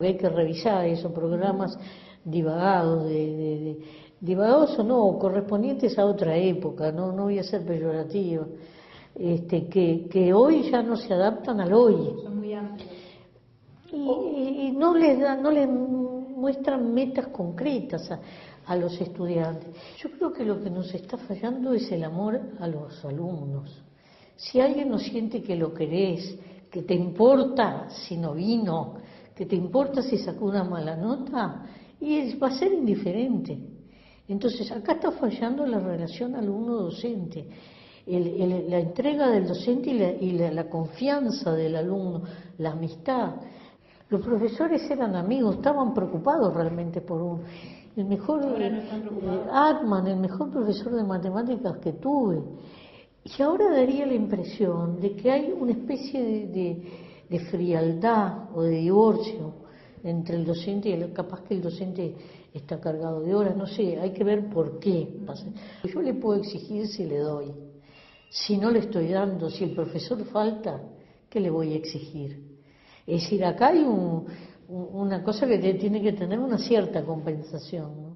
Hay que revisar esos programas divagados, divagados o no, correspondientes a otra época, no voy a ser peyorativa, que hoy ya no se adaptan al hoy. Son muy amplios. Y no les muestran metas concretas a los estudiantes. Yo creo que lo que nos está fallando es el amor a los alumnos. Si alguien no siente que lo querés, que te importa si no vino, que te importa si sacó una mala nota, y va a ser indiferente. Entonces acá está fallando la relación alumno-docente, la entrega del docente y la confianza del alumno, la amistad. Los profesores eran amigos, estaban preocupados realmente por uno. El mejor Atman, el mejor profesor de matemáticas que tuve. Y ahora daría la impresión de que hay una especie de frialdad o de divorcio entre el docente y capaz que el docente está cargado de horas, no sé, hay que ver por qué pasa. Yo le puedo exigir si le doy. Si no le estoy dando, si el profesor falta, ¿qué le voy a exigir? Es decir, acá hay una cosa que tiene que tener una cierta compensación, ¿no?